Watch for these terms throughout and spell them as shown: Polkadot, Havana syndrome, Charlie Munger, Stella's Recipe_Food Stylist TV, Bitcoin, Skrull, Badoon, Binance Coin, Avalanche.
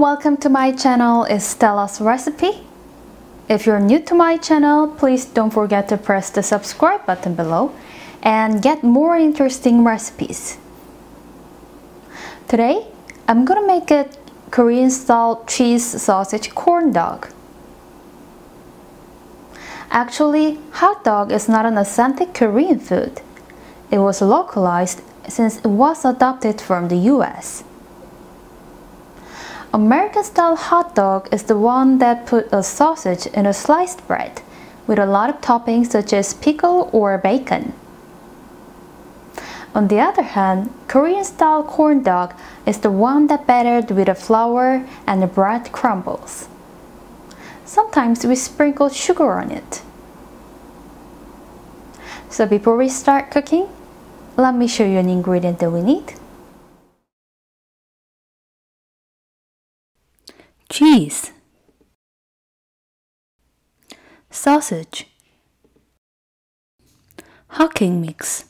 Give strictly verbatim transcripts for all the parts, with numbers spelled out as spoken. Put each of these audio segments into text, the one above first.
welcome to my channel is Stella's Recipe. If you're new to my channel, please don't forget to press the subscribe button below and get more interesting recipes. Today, I'm gonna make a Korean-style cheese sausage corn dog. Actually, hot dog is not an authentic Korean food. It was localized since it was adopted from the U S. American-style hot dog is the one that put a sausage in a sliced bread with a lot of toppings such as pickle or bacon. On the other hand, Korean-style corn dog is the one that battered with the flour and the bread crumbles. Sometimes we sprinkle sugar on it. So before we start cooking, let me show you an ingredient that we need. Cheese, sausage, Hokkien mix,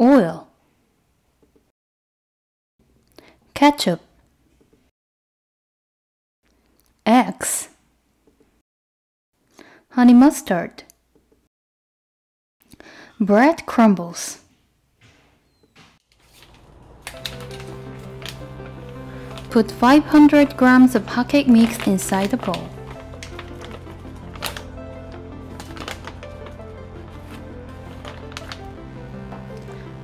oil, ketchup, eggs, honey mustard, bread crumbles. Put five hundred grams of Hokkien mix inside the bowl.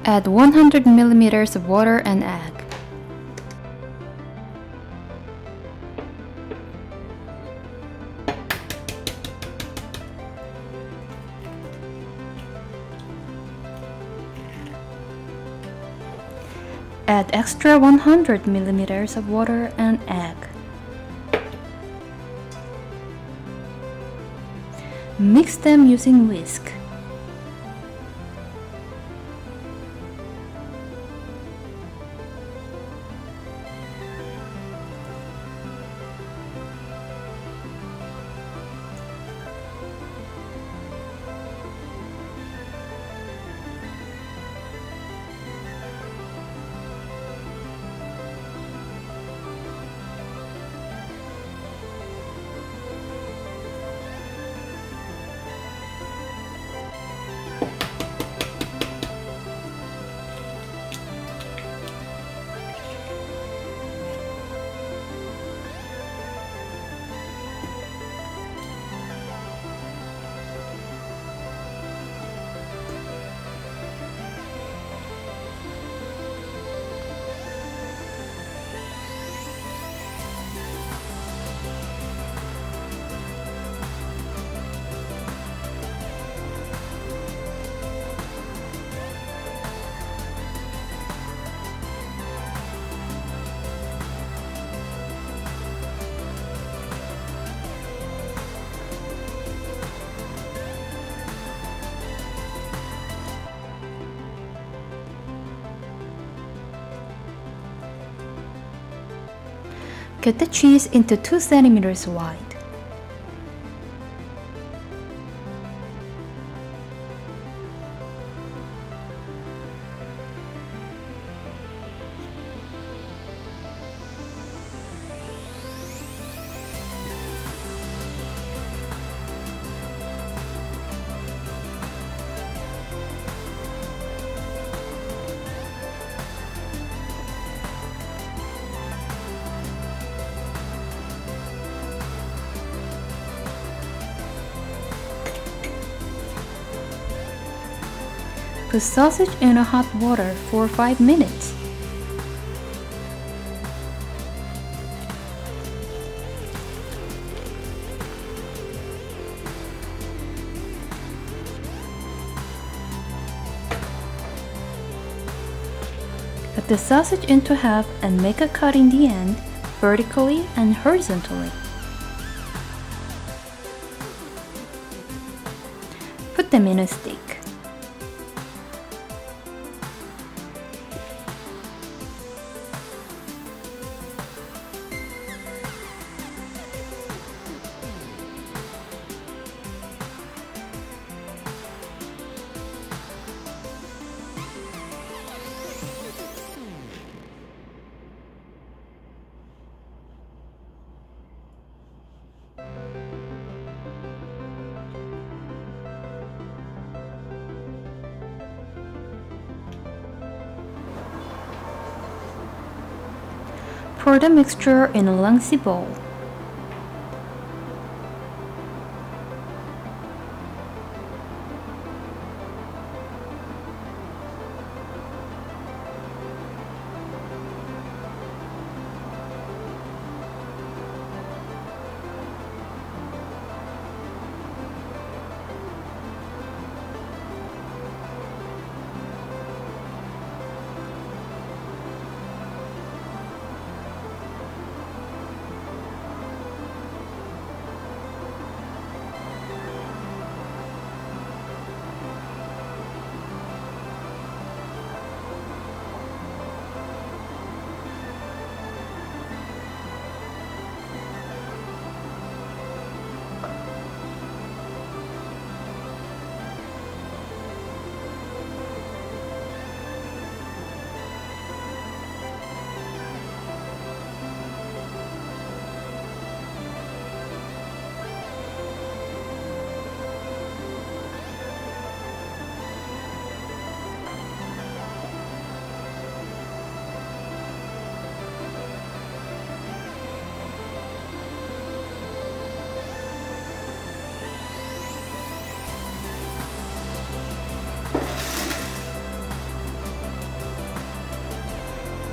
Add one hundred milliliters of water and egg. Add extra one hundred milliliters of water and egg. Mix them using whisk. Cut the cheese into two centimeters wide. Put sausage in a hot water for five minutes. Cut the sausage into half and make a cut in the end, vertically and horizontally. Put them in a stick. Pour the mixture in a lengthy bowl.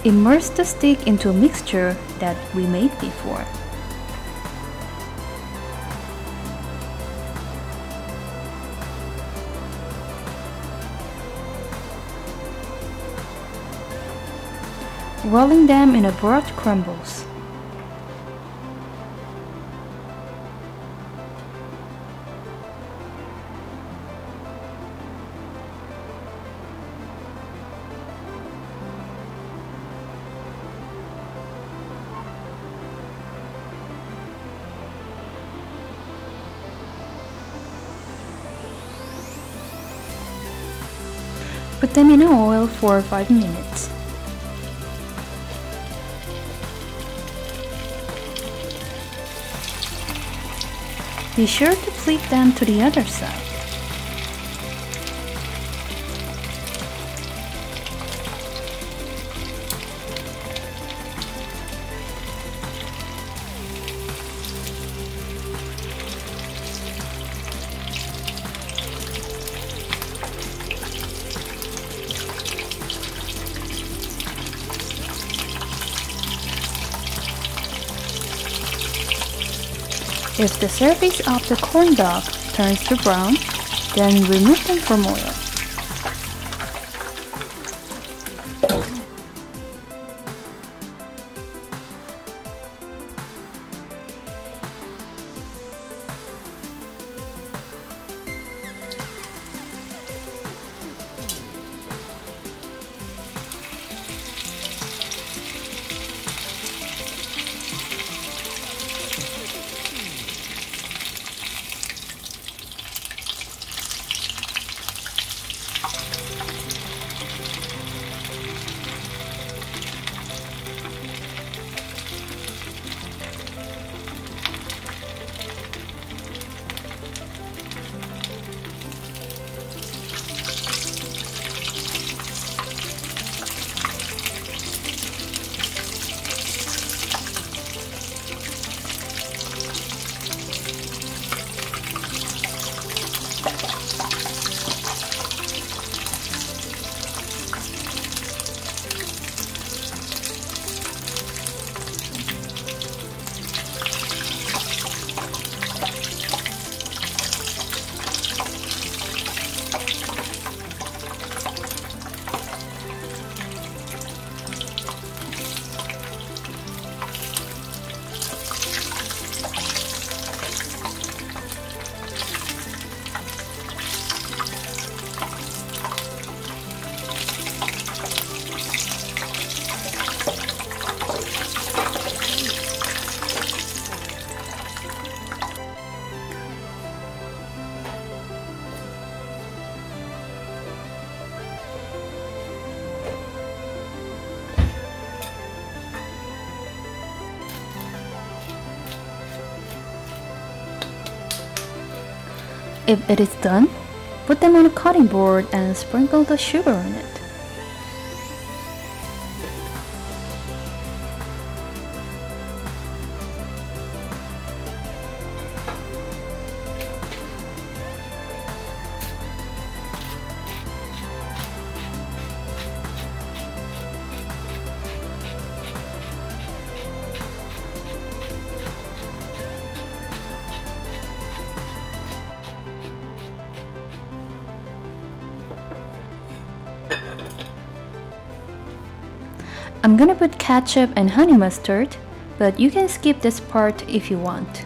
Immerse the stick into a mixture that we made before. Rolling them in a broad crumbles. Put them in oil for five minutes. Be sure to flip them to the other side. If the surface of the corn dog turns to brown, then remove them from oil. If it is done, put them on a cutting board and sprinkle the sugar on it. I'm gonna put ketchup and honey mustard, but you can skip this part if you want.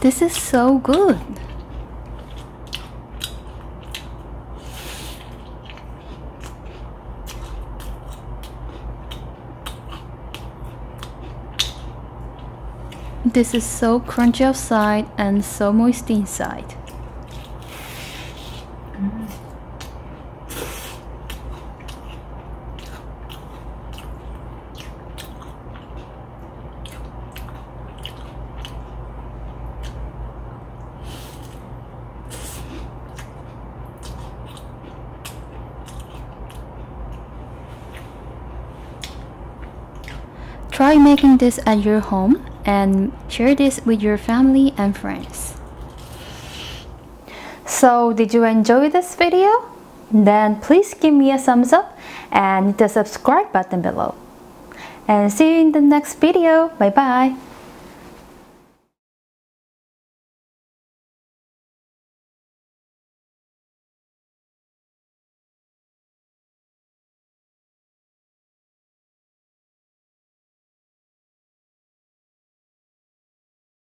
This is so good! This is so crunchy outside and so moist inside. Mm. Try making this at your home and share this with your family and friends. So did you enjoy this video? Then please give me a thumbs up and hit the subscribe button below. And see you in the next video. Bye bye.